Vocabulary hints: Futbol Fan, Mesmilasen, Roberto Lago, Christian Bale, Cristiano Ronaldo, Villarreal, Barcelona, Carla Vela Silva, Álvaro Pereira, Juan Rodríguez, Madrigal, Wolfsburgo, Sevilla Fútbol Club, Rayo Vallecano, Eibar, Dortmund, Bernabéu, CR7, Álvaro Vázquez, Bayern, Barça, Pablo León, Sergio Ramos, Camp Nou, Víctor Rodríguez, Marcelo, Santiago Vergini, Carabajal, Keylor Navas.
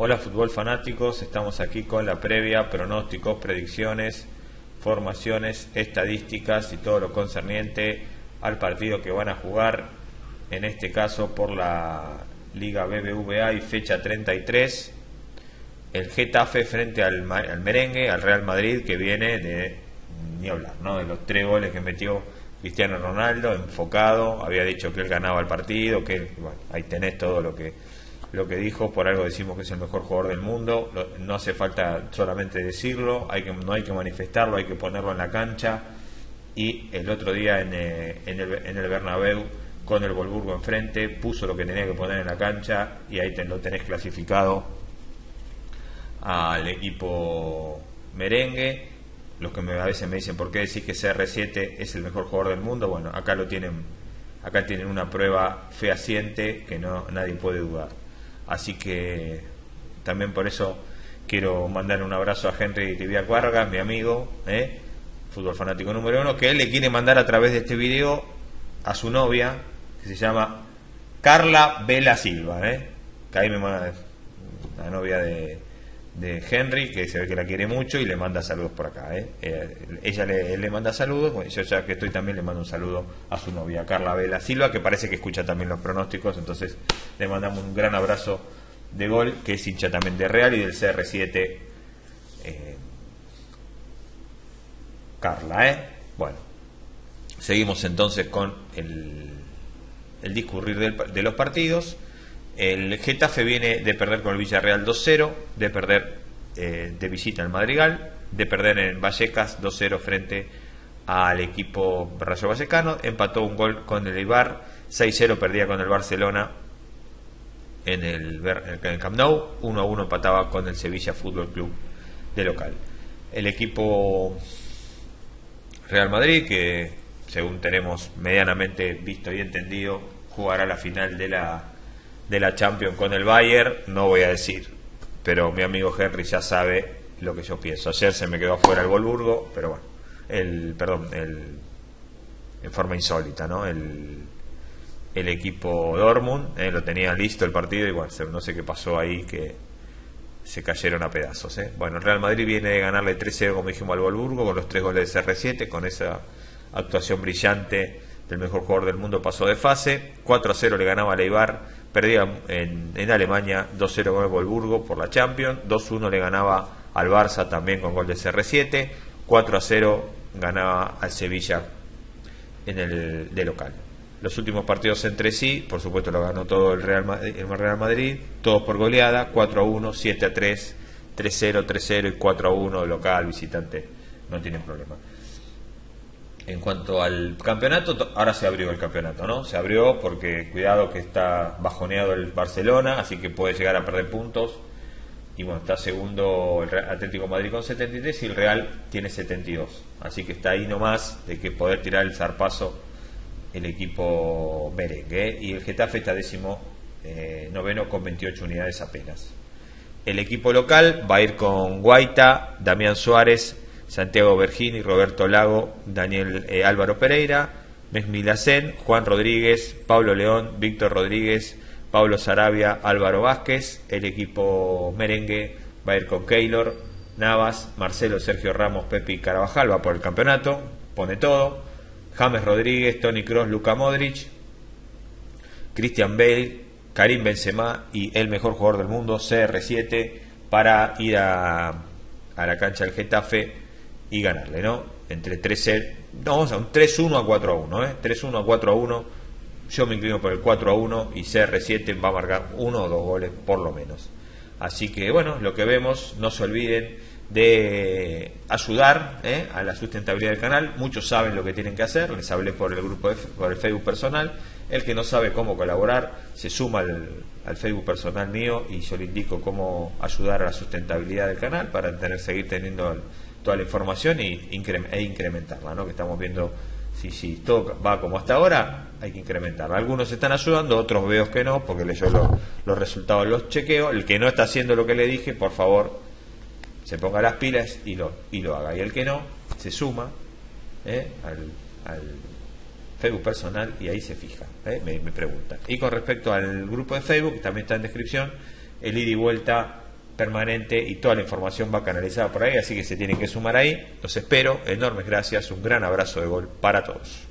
Hola fútbol fanáticos, estamos aquí con la previa, pronósticos, predicciones, formaciones, estadísticas y todo lo concerniente al partido que van a jugar, en este caso por la Liga BBVA y fecha 33, el Getafe frente al merengue, al Real Madrid, que viene de, ni hablar, ¿no?, de los 3 goles que metió Cristiano Ronaldo, enfocado, había dicho que él ganaba el partido, que él, bueno, ahí tenés todo lo que dijo, por algo decimos que es el mejor jugador del mundo, no hace falta solamente decirlo, no hay que manifestarlo, hay que ponerlo en la cancha. Y el otro día en el Bernabéu, con el Wolfsburgo enfrente, puso lo que tenía que poner en la cancha y ahí lo tenés clasificado al equipo merengue. Los que a veces me dicen, ¿por qué decís que CR7 es el mejor jugador del mundo? Bueno, acá lo tienen, acá tienen una prueba fehaciente que no, nadie puede dudar. Así que también por eso quiero mandar un abrazo a Henry Tibia Cuarga, mi amigo, fútbol fanático número 1, que él le quiere mandar a través de este video a su novia, que se llama Carla Vela Silva, que ahí me manda la novia de Henry, que se ve que la quiere mucho y le manda saludos por acá. Ella le manda saludos, bueno, yo ya que estoy también le mando un saludo a su novia, Carla Vela Silva, que parece que escucha también los pronósticos, entonces le mandamos un gran abrazo de gol, que es hincha también de Real y del CR7, Carla. Bueno, seguimos entonces con el discurrir de los partidos. El Getafe viene de perder con el Villarreal 2-0, de perder de visita al Madrigal, de perder en Vallecas 2-0 frente al equipo Rayo Vallecano, empató un gol con el Eibar, 6-0 perdía con el Barcelona en el Camp Nou, 1-1 empataba con el Sevilla Fútbol Club de local. El equipo Real Madrid, que según tenemos medianamente visto y entendido, jugará la final de la Champions con el Bayern, no voy a decir, pero mi amigo Henry ya sabe lo que yo pienso. Ayer se me quedó afuera el Wolfsburgo, pero bueno, en forma insólita, ¿no? El equipo Dortmund, lo tenía listo el partido, igual, bueno, no sé qué pasó ahí, que se cayeron a pedazos, Bueno, el Real Madrid viene de ganarle 3-0, como dijimos, al Wolfsburgo, con los 3 goles de CR7, con esa actuación brillante del mejor jugador del mundo, pasó de fase. 4-0 le ganaba al Eibar, perdía en Alemania 2-0 con el Wolfsburgo por la Champions, 2-1 le ganaba al Barça también con gol de CR7, 4-0 ganaba al Sevilla de local. Los últimos partidos entre sí, por supuesto, lo ganó todo el Real Madrid, todos por goleada, 4-1, 7-3, 3-0, 3-0 y 4-1 local, visitante, no tienen problema. En cuanto al campeonato, ahora se abrió el campeonato, ¿no? Se abrió porque cuidado que está bajoneado el Barcelona, así que puede llegar a perder puntos. Y bueno, está segundo el Atlético de Madrid con 73 y el Real tiene 72. Así que está ahí nomás de que poder tirar el zarpazo el equipo merengue. Y el Getafe está décimo noveno con 28 unidades apenas. El equipo local va a ir con Guaita, Damián Suárez, Santiago Vergini, Roberto Lago, Álvaro Pereira, Mesmilasen, Juan Rodríguez, Pablo León, Víctor Rodríguez, Pablo Sarabia, Álvaro Vázquez. El equipo merengue va a ir con Keylor, Navas, Marcelo, Sergio Ramos, Pepe y Carabajal, va por el campeonato, pone todo, James Rodríguez, Toni Kroos, Luka Modric, Christian Bale, Karim Benzema y el mejor jugador del mundo, CR7, para ir a la cancha del Getafe y ganarle, ¿no? Entre 3-0, vamos a un 3-1 a 4-1, 3-1 a 4-1, yo me inclino por el 4-1 y CR7 va a marcar 1 o 2 goles por lo menos. Así que bueno, lo que vemos, no se olviden de ayudar a la sustentabilidad del canal, muchos saben lo que tienen que hacer, les hablé por el grupo, por el Facebook personal, el que no sabe cómo colaborar se suma al Facebook personal mío y yo le indico cómo ayudar a la sustentabilidad del canal para seguir teniendo toda la información e incrementarla, ¿no? Que estamos viendo si todo va como hasta ahora, hay que incrementarla. Algunos están ayudando, otros veo que no, porque yo los resultados los chequeo. El que no está haciendo lo que le dije, por favor, se ponga las pilas y lo haga. Y el que no, se suma al Facebook personal y ahí se fija, me pregunta. Y con respecto al grupo de Facebook, también está en descripción, el ida y vuelta permanente y toda la información va canalizada por ahí, así que se tienen que sumar ahí. Los espero, enormes gracias, un gran abrazo de gol para todos.